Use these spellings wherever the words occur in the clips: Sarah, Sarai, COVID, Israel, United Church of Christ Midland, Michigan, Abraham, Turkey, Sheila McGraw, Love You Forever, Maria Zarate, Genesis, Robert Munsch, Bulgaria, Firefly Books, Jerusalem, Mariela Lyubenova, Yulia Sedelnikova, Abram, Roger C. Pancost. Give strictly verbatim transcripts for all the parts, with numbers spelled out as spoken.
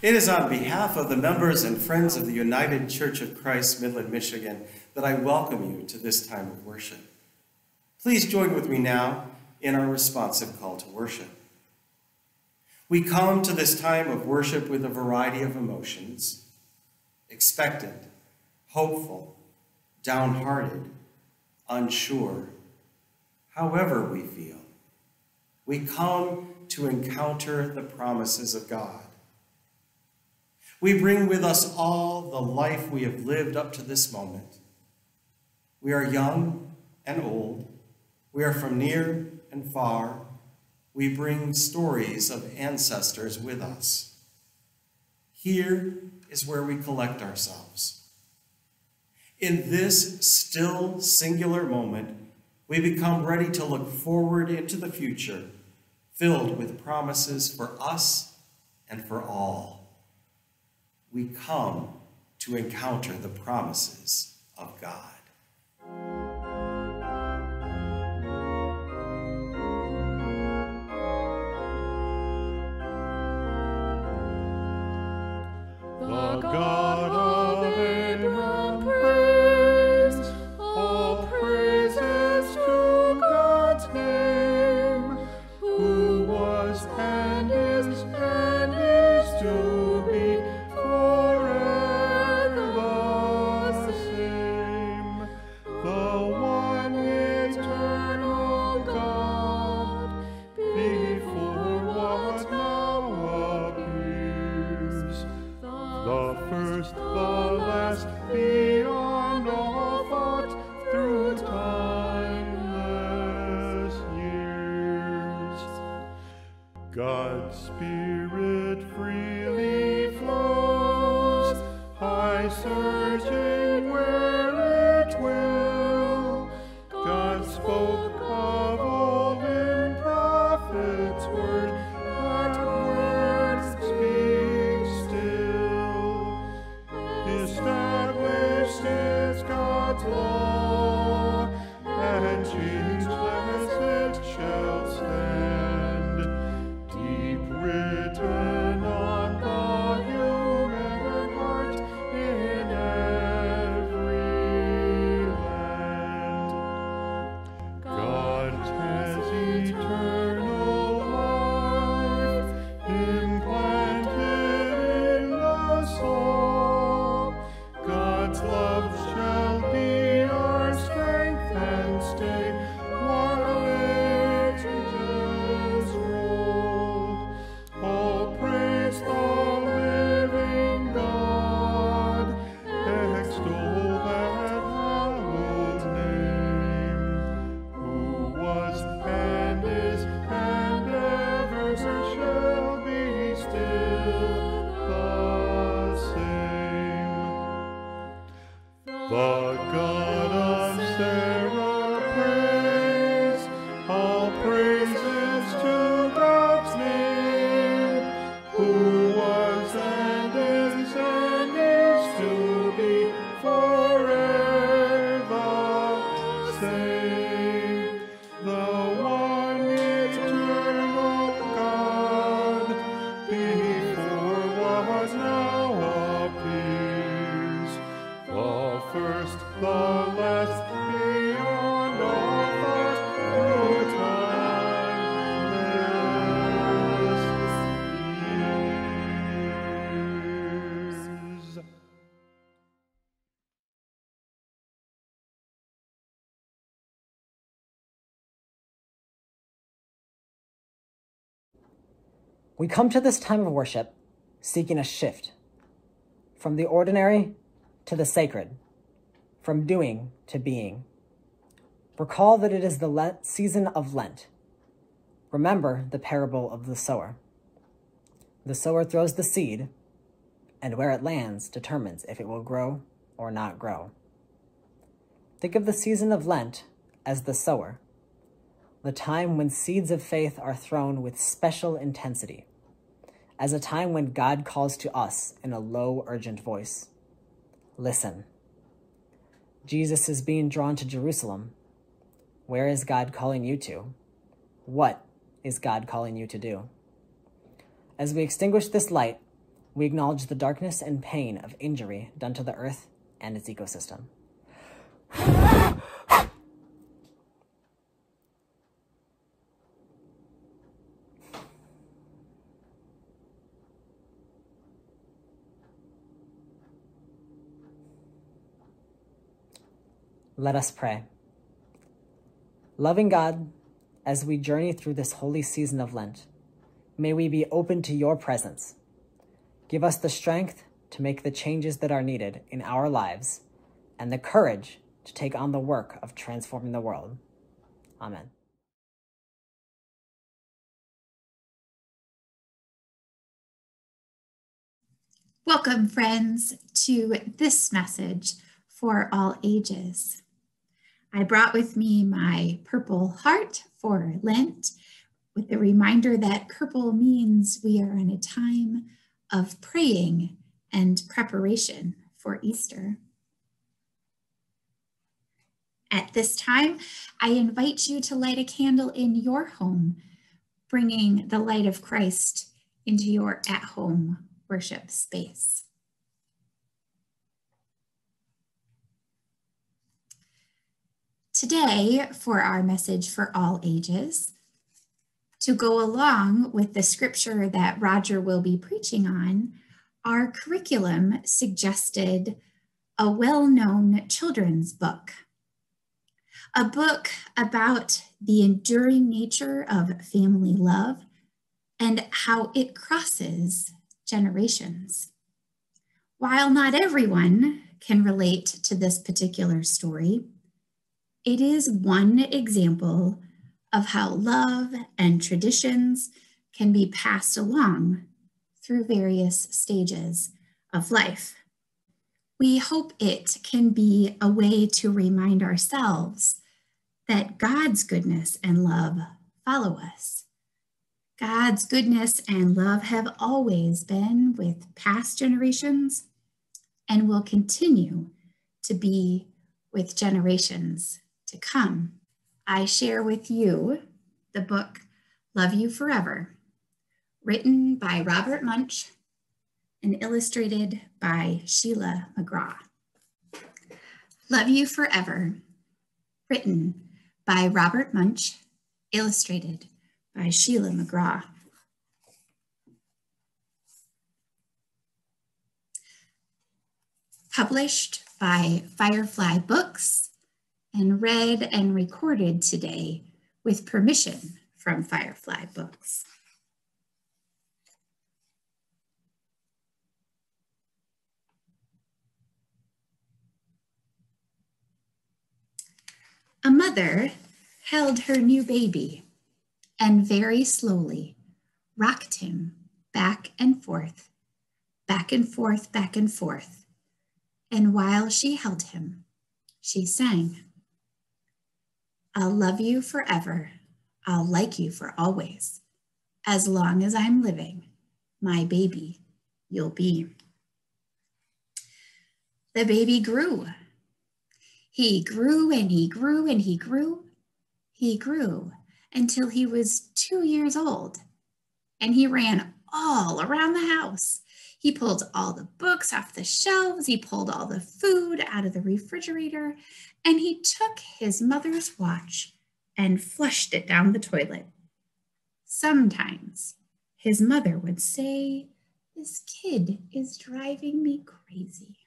It is on behalf of the members and friends of the United Church of Christ Midland, Michigan, that I welcome you to this time of worship. Please join with me now in our responsive call to worship. We come to this time of worship with a variety of emotions: expectant, hopeful, downhearted, unsure, however we feel. We come to encounter the promises of God. We bring with us all the life we have lived up to this moment. We are young and old. We are from near and far. We bring stories of ancestors with us. Here is where we collect ourselves. In this still singular moment, we become ready to look forward into the future, filled with promises for us and for all. We come to encounter the promises of God. The God of Abraham, praise, all praises to God's name, who was and is and is to be forever the same. The one eternal God, before what now appears, the first, the last, beyond all thought, through timeless years. God's Spirit freely flows, high surging where it will. God spoke of old in prophets' word, that word speaks still. Established is God's law, and changeless it shall stand. Deep written on the human heart in every land. God has eternal life implanted in the soul. God's love shall be our strength and stay while ages roll. All praise the living God, extol that hallowed name, who was and is and ever shall be still the same. The God of Sarah, praise, all praises to God's name, who was and is and is to be forever the same. The one eternal God, before what now appears, the first, the last, beyond all thought, through timeless years. We come to this time of worship seeking a shift from the ordinary to the sacred, from doing to being. Recall that it is the Lent season of Lent. Remember the parable of the sower. The sower throws the seed, and where it lands determines if it will grow or not grow. Think of the season of Lent as the sower, the time when seeds of faith are thrown with special intensity, as a time when God calls to us in a low, urgent voice. Listen. Jesus is being drawn to Jerusalem. Where is God calling you to? What is God calling you to do? As we extinguish this light, We acknowledge the darkness and pain of injury done to the earth and its ecosystem. Let us pray. Loving God, as we journey through this holy season of Lent, may we be open to your presence. Give us the strength to make the changes that are needed in our lives and the courage to take on the work of transforming the world. Amen. Welcome, friends, to this message for all ages. I brought with me my purple heart for Lent, with the reminder that purple means we are in a time of praying and preparation for Easter. At this time, I invite you to light a candle in your home, bringing the light of Christ into your at-home worship space. Today, for our message for all ages, to go along with the scripture that Roger will be preaching on, our curriculum suggested a well-known children's book, a book about the enduring nature of family love and how it crosses generations. While not everyone can relate to this particular story, it is one example of how love and traditions can be passed along through various stages of life. We hope it can be a way to remind ourselves that God's goodness and love follow us. God's goodness and love have always been with past generations and will continue to be with generations to come. I share with you the book, Love You Forever, written by Robert Munsch and illustrated by Sheila McGraw. Love You Forever, written by Robert Munsch, illustrated by Sheila McGraw. Published by Firefly Books, and read and recorded today with permission from Firefly Books. A mother held her new baby and very slowly rocked him back and forth, back and forth, back and forth. And while she held him, she sang, "I'll love you forever, I'll like you for always. As long as I'm living, my baby you'll be." The baby grew. He grew and he grew and he grew. He grew until he was two years old, and he ran all around the house. He pulled all the books off the shelves, he pulled all the food out of the refrigerator, and he took his mother's watch and flushed it down the toilet. Sometimes his mother would say, "This kid is driving me crazy."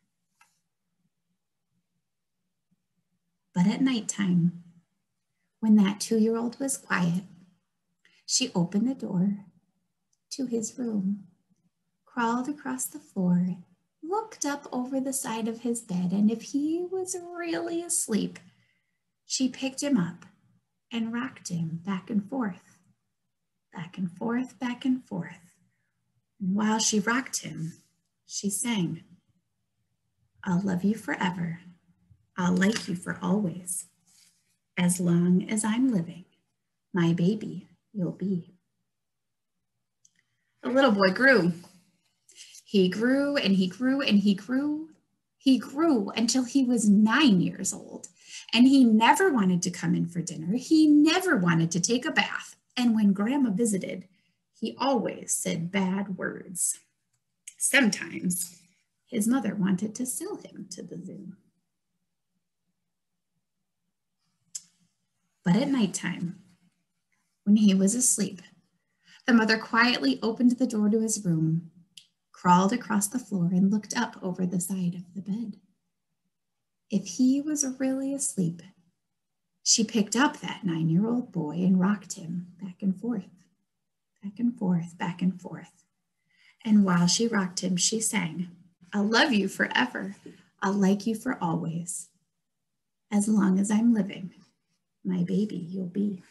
But at nighttime, when that two-year-old was quiet, she opened the door to his room, crawled across the floor, looked up over the side of his bed, and if he was really asleep, she picked him up and rocked him back and forth, back and forth, back and forth. And while she rocked him, she sang, "I'll love you forever, I'll like you for always. As long as I'm living, my baby you'll be." The little boy grew. He grew and he grew and he grew. He grew until he was nine years old, and he never wanted to come in for dinner. He never wanted to take a bath. And when Grandma visited, he always said bad words. Sometimes his mother wanted to sell him to the zoo. But at nighttime, when he was asleep, the mother quietly opened the door to his room, crawled across the floor, and looked up over the side of the bed. If he was really asleep, she picked up that nine-year-old boy and rocked him back and forth, back and forth, back and forth. And while she rocked him, she sang, "I'll love you forever. I'll like you for always. As long as I'm living, my baby you'll be."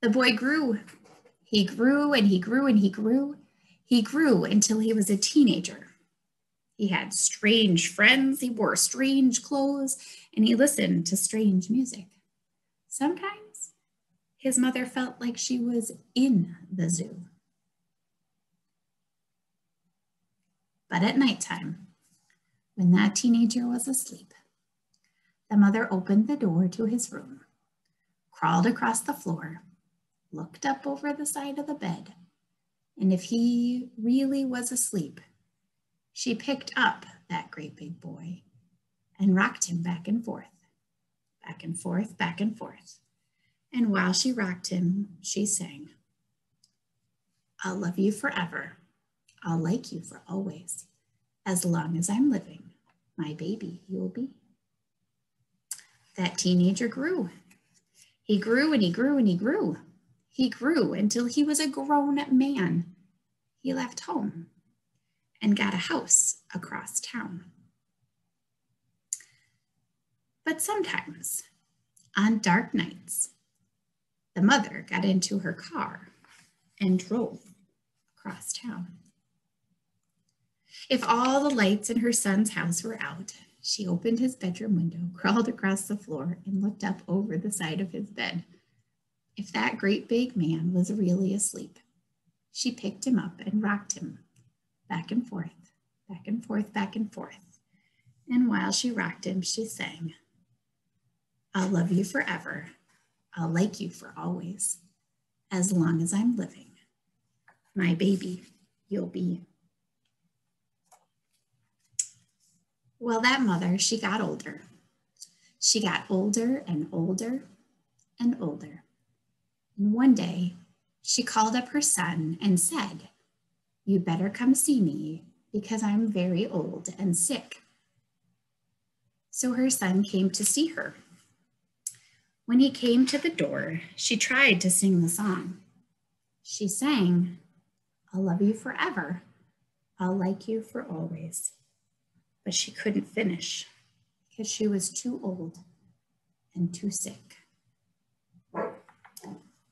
The boy grew. He grew and he grew and he grew. He grew until he was a teenager. He had strange friends, he wore strange clothes, and he listened to strange music. Sometimes his mother felt like she was in the zoo. But at nighttime, when that teenager was asleep, the mother opened the door to his room, crawled across the floor, looked up over the side of the bed, and if he really was asleep, she picked up that great big boy and rocked him back and forth, back and forth, back and forth. And while she rocked him, she sang, "I'll love you forever. I'll like you for always. As long as I'm living, my baby you'll be." That teenager grew. He grew and he grew and he grew. He grew until he was a grown man. He left home and got a house across town. But sometimes, on dark nights, the mother got into her car and drove across town. If all the lights in her son's house were out, she opened his bedroom window, crawled across the floor, and looked up over the side of his bed. If that great big man was really asleep, she picked him up and rocked him back and forth, back and forth, back and forth. And while she rocked him, she sang, "I'll love you forever. I'll like you for always. As long as I'm living, my baby you'll be." Well, that mother, she got older. She got older and older and older. And one day, she called up her son and said, "You better come see me because I'm very old and sick." So her son came to see her. When he came to the door, she tried to sing the song. She sang, "I'll love you forever. I'll like you for always." But she couldn't finish because she was too old and too sick.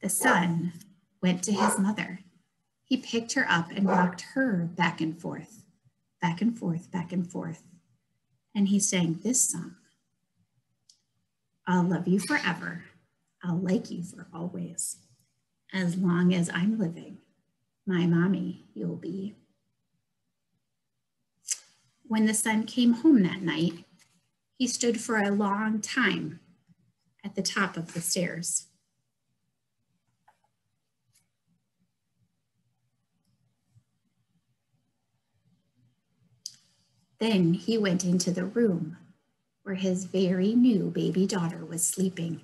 The son went to his mother. He picked her up and rocked her back and forth, back and forth, back and forth. And he sang this song, "I'll love you forever. I'll like you for always. As long as I'm living, my mommy you'll be." When the son came home that night, he stood for a long time at the top of the stairs. Then he went into the room where his very new baby daughter was sleeping.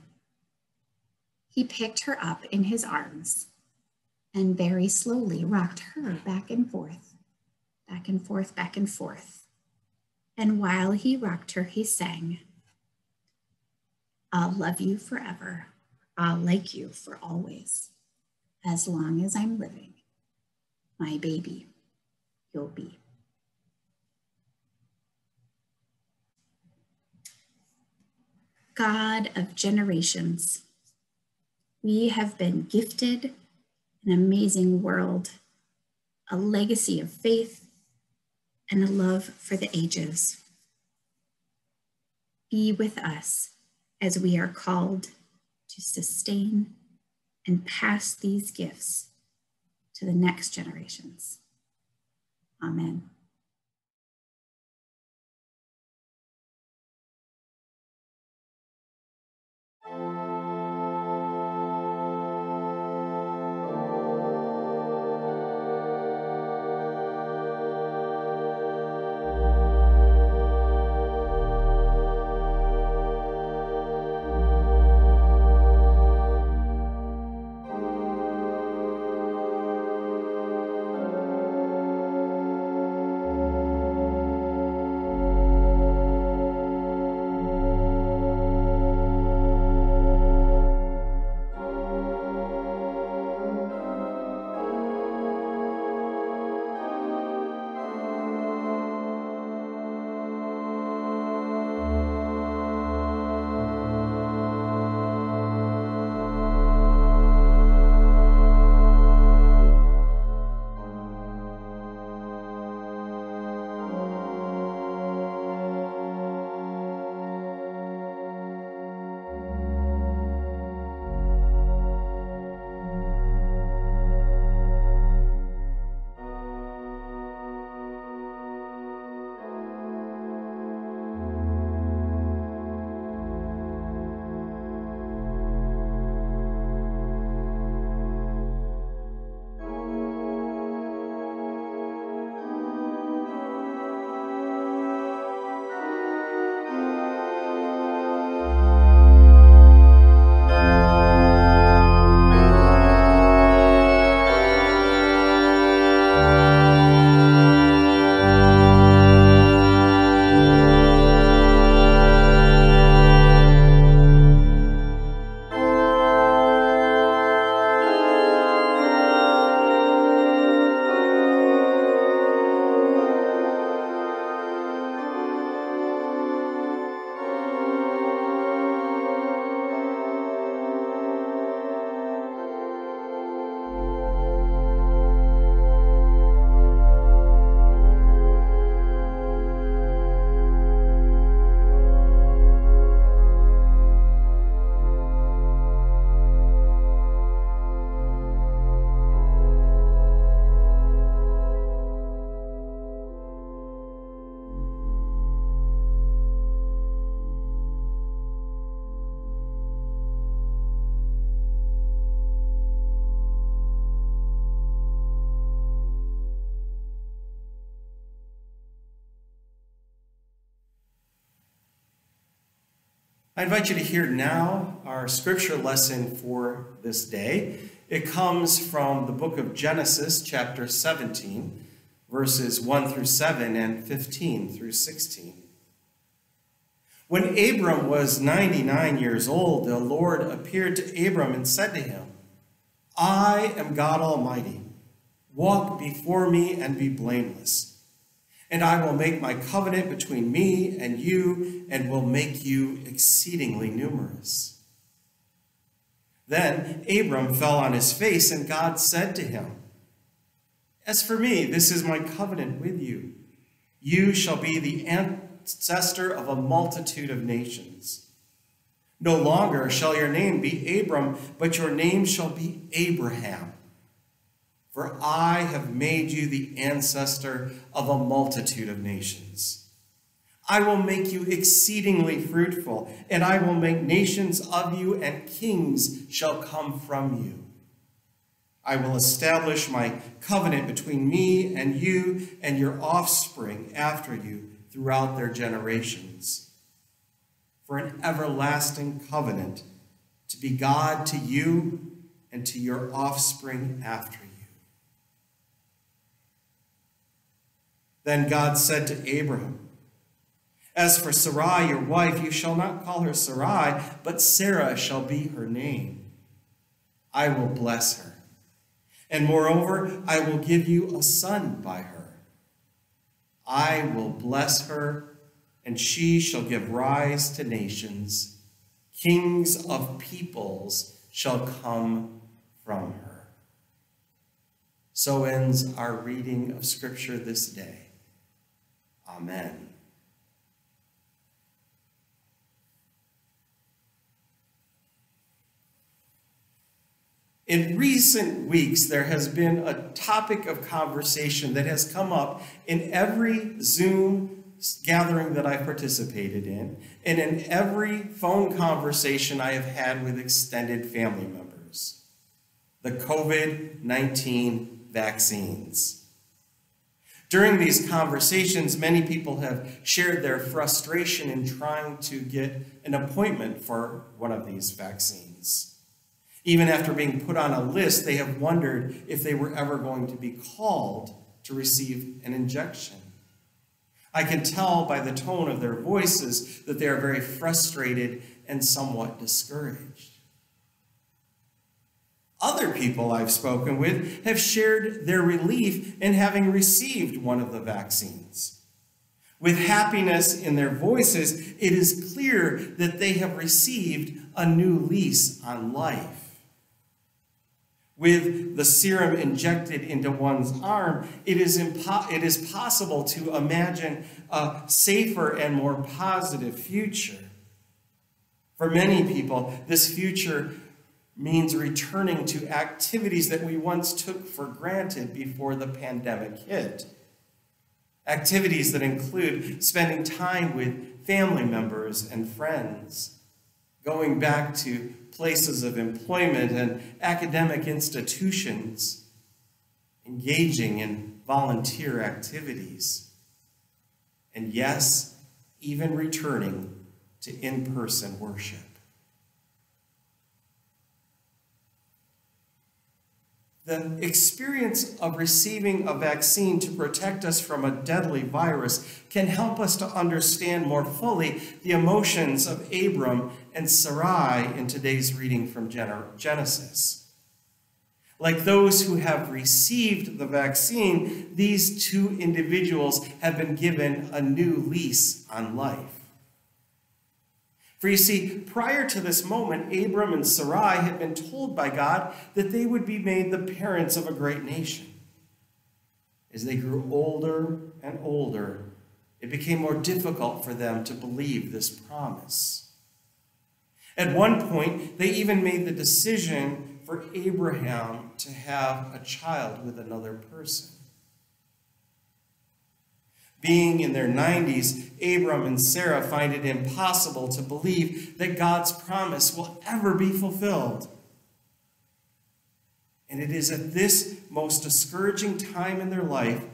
He picked her up in his arms and very slowly rocked her back and forth, back and forth, back and forth. And while he rocked her, he sang, "I'll love you forever. I'll like you for always. As long as I'm living, my baby you'll be." God of generations, we have been gifted an amazing world, a legacy of faith, and a love for the ages. Be with us as we are called to sustain and pass these gifts to the next generations. Amen. I invite you to hear now our scripture lesson for this day. It comes from the book of Genesis, chapter seventeen, verses one through seven and fifteen through sixteen. When Abram was ninety-nine years old, the Lord appeared to Abram and said to him, I am God Almighty. Walk before me and be blameless. And I will make my covenant between me and you and will make you exceedingly numerous. Then Abram fell on his face, and God said to him, As for me, this is my covenant with you. You shall be the ancestor of a multitude of nations. No longer shall your name be Abram, but your name shall be Abraham. For I have made you the ancestor of a multitude of nations. I will make you exceedingly fruitful, and I will make nations of you, and kings shall come from you. I will establish my covenant between me and you and your offspring after you throughout their generations, for an everlasting covenant to be God to you and to your offspring after you. Then God said to Abram, As for Sarai, your wife, you shall not call her Sarai, but Sarah shall be her name. I will bless her, and moreover, I will give you a son by her. I will bless her, and she shall give rise to nations. Kings of peoples shall come from her. So ends our reading of Scripture this day. Amen. In recent weeks, there has been a topic of conversation that has come up in every Zoom gathering that I participated in, and in every phone conversation I have had with extended family members: the COVID nineteen vaccines. During these conversations, many people have shared their frustration in trying to get an appointment for one of these vaccines. Even after being put on a list, they have wondered if they were ever going to be called to receive an injection. I can tell by the tone of their voices that they are very frustrated and somewhat discouraged. Other people I've spoken with have shared their relief in having received one of the vaccines. With happiness in their voices, it is clear that they have received a new lease on life. With the serum injected into one's arm, it is, impo- it is possible to imagine a safer and more positive future. For many people, this future means returning to activities that we once took for granted before the pandemic hit. Activities that include spending time with family members and friends, going back to places of employment and academic institutions, engaging in volunteer activities, and yes, even returning to in-person worship. The experience of receiving a vaccine to protect us from a deadly virus can help us to understand more fully the emotions of Abram and Sarai in today's reading from Genesis. Like those who have received the vaccine, these two individuals have been given a new lease on life. For you see, prior to this moment, Abram and Sarai had been told by God that they would be made the parents of a great nation. As they grew older and older, it became more difficult for them to believe this promise. At one point, they even made the decision for Abraham to have a child with another person. Being in their nineties, Abram and Sarah find it impossible to believe that God's promise will ever be fulfilled. And it is at this most discouraging time in their life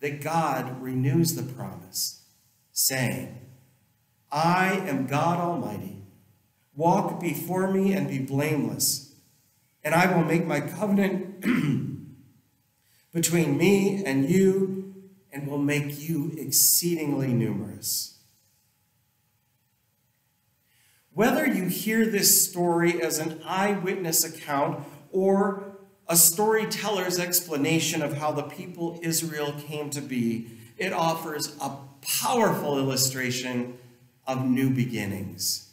that God renews the promise, saying, I am God Almighty. Walk before me and be blameless, and I will make my covenant between me and you, and will make you exceedingly numerous. Whether you hear this story as an eyewitness account or a storyteller's explanation of how the people Israel came to be, it offers a powerful illustration of new beginnings.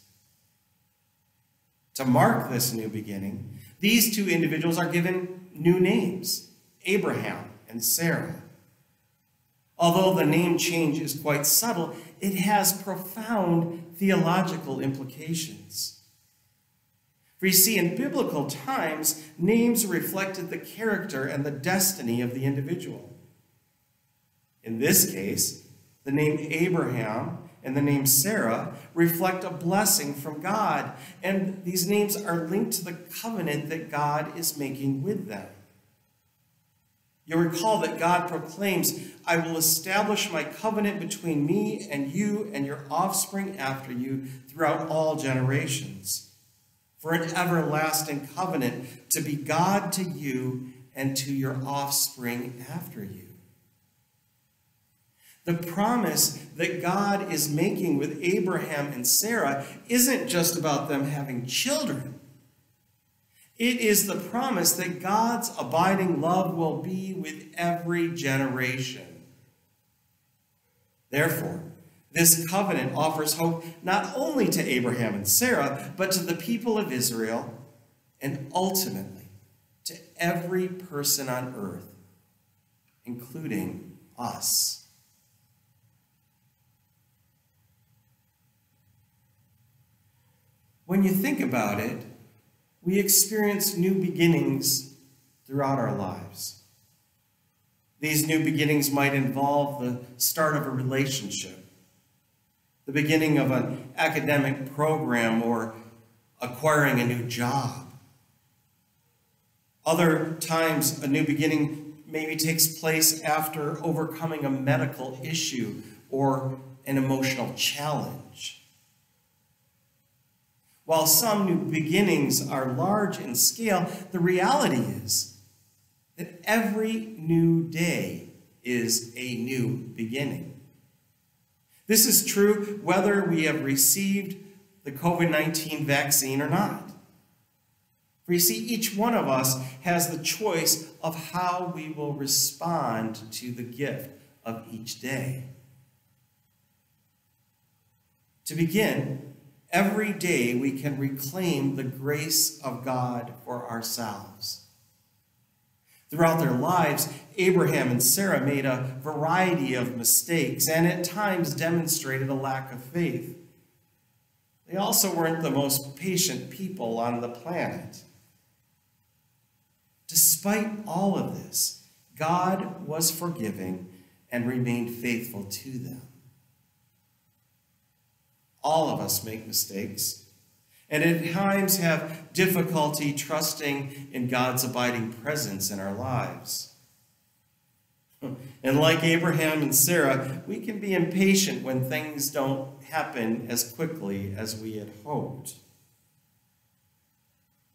To mark this new beginning, these two individuals are given new names, Abraham and Sarah. Although the name change is quite subtle, it has profound theological implications. For you see, in biblical times, names reflected the character and the destiny of the individual. In this case, the name Abraham and the name Sarah reflect a blessing from God, and these names are linked to the covenant that God is making with them. You'll recall that God proclaims, I will establish my covenant between me and you and your offspring after you throughout all generations, for an everlasting covenant to be God to you and to your offspring after you. The promise that God is making with Abraham and Sarah isn't just about them having children. It is the promise that God's abiding love will be with every generation. Therefore, this covenant offers hope not only to Abraham and Sarah, but to the people of Israel, and ultimately to every person on earth, including us. When you think about it, we experience new beginnings throughout our lives. These new beginnings might involve the start of a relationship, the beginning of an academic program, or acquiring a new job. Other times, a new beginning maybe takes place after overcoming a medical issue or an emotional challenge. While some new beginnings are large in scale, the reality is that every new day is a new beginning. This is true whether we have received the COVID nineteen vaccine or not. For you see, each one of us has the choice of how we will respond to the gift of each day. To begin, every day we can reclaim the grace of God for ourselves. Throughout their lives, Abraham and Sarah made a variety of mistakes and at times demonstrated a lack of faith. They also weren't the most patient people on the planet. Despite all of this, God was forgiving and remained faithful to them. All of us make mistakes, and at times have difficulty trusting in God's abiding presence in our lives. And like Abraham and Sarah, we can be impatient when things don't happen as quickly as we had hoped.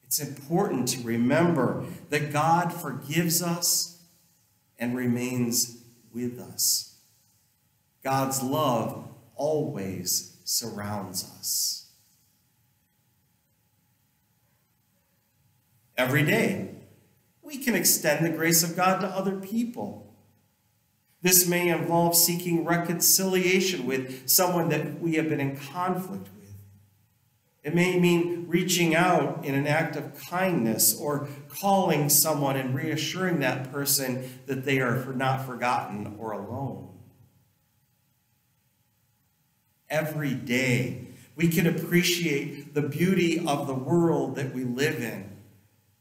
It's important to remember that God forgives us and remains with us. God's love always surrounds us. Every day, we can extend the grace of God to other people. This may involve seeking reconciliation with someone that we have been in conflict with. It may mean reaching out in an act of kindness or calling someone and reassuring that person that they are not forgotten or alone. Every day, we can appreciate the beauty of the world that we live in,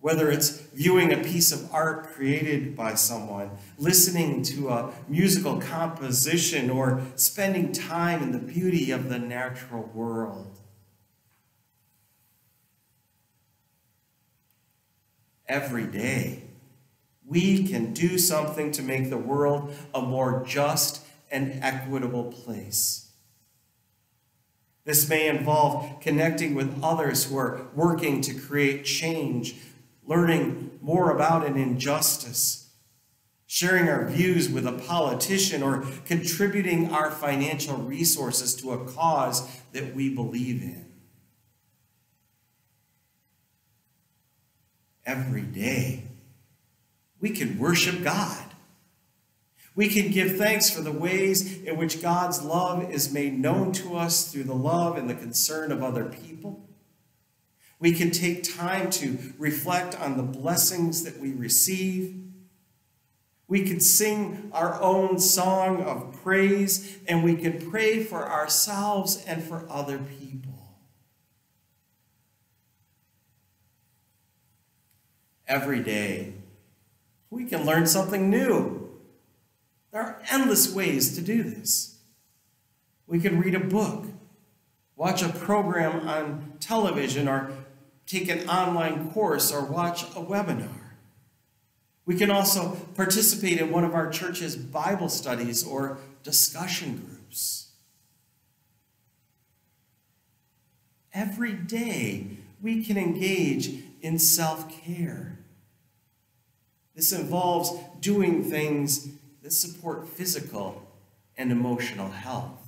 whether it's viewing a piece of art created by someone, listening to a musical composition, or spending time in the beauty of the natural world. Every day, we can do something to make the world a more just and equitable place. This may involve connecting with others who are working to create change, learning more about an injustice, sharing our views with a politician, or contributing our financial resources to a cause that we believe in. Every day, we can worship God. We can give thanks for the ways in which God's love is made known to us through the love and the concern of other people. We can take time to reflect on the blessings that we receive. We can sing our own song of praise, and we can pray for ourselves and for other people. Every day, we can learn something new. There are endless ways to do this. We can read a book, watch a program on television, or take an online course, or watch a webinar. We can also participate in one of our church's Bible studies or discussion groups. Every day, we can engage in self-care. This involves doing things that support physical and emotional health.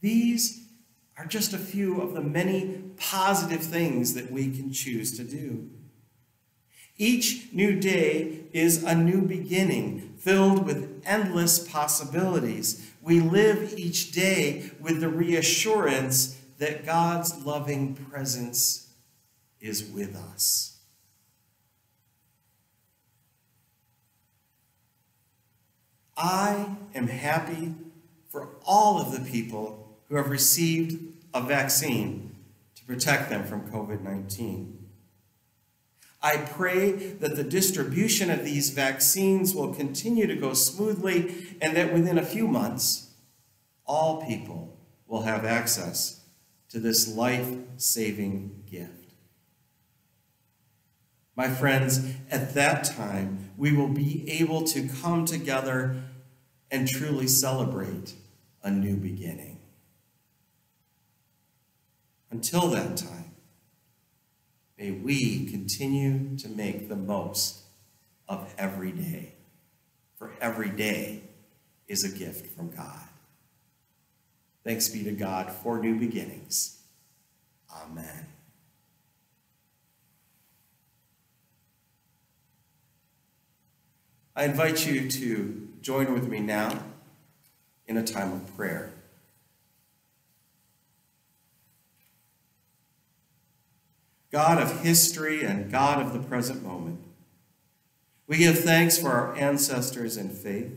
These are just a few of the many positive things that we can choose to do. Each new day is a new beginning, filled with endless possibilities. We live each day with the reassurance that God's loving presence is with us. I am happy for all of the people who have received a vaccine to protect them from COVID nineteen. I pray that the distribution of these vaccines will continue to go smoothly, and that within a few months, all people will have access to this life-saving gift. My friends, at that time, we will be able to come together and truly celebrate a new beginning. Until that time, may we continue to make the most of every day, for every day is a gift from God. Thanks be to God for new beginnings. Amen. I invite you to join with me now in a time of prayer. God of history and God of the present moment, we give thanks for our ancestors in faith.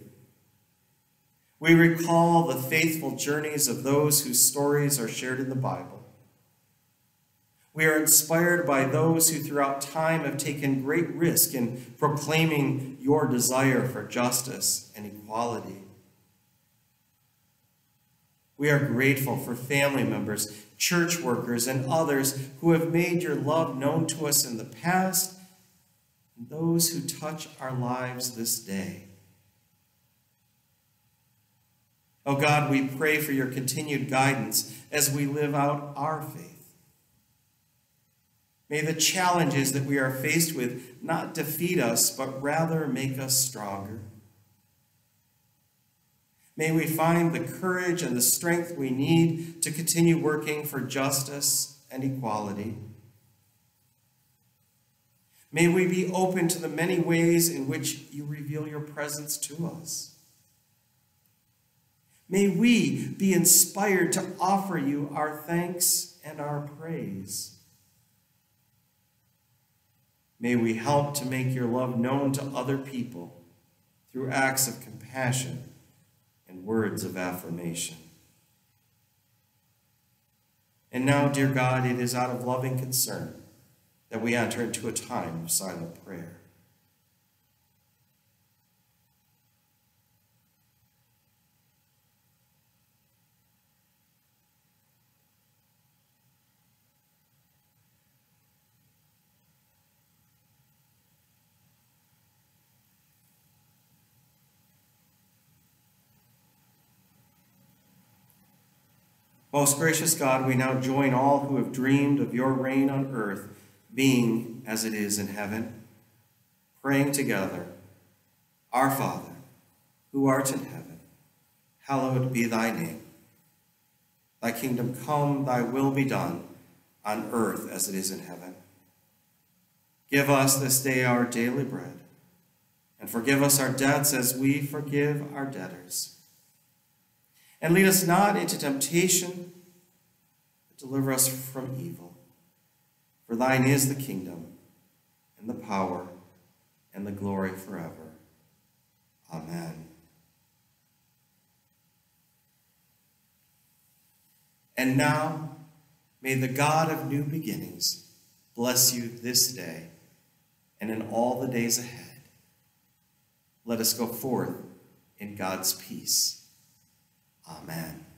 We recall the faithful journeys of those whose stories are shared in the Bible. We are inspired by those who throughout time have taken great risk in proclaiming your desire for justice and equality. We are grateful for family members, church workers, and others who have made your love known to us in the past, and those who touch our lives this day. Oh God, we pray for your continued guidance as we live out our faith. May the challenges that we are faced with not defeat us, but rather make us stronger. May we find the courage and the strength we need to continue working for justice and equality. May we be open to the many ways in which you reveal your presence to us. May we be inspired to offer you our thanks and our praise. May we help to make your love known to other people through acts of compassion and words of affirmation. And now, dear God, it is out of loving concern that we enter into a time of silent prayer. Most gracious God, we now join all who have dreamed of your reign on earth being as it is in heaven, praying together, Our Father, who art in heaven, hallowed be thy name. Thy kingdom come, thy will be done, on earth as it is in heaven. Give us this day our daily bread, and forgive us our debts as we forgive our debtors. And lead us not into temptation, but deliver us from evil. For thine is the kingdom, and the power, and the glory forever. Amen. And now, may the God of new beginnings bless you this day and in all the days ahead. Let us go forth in God's peace. Amen.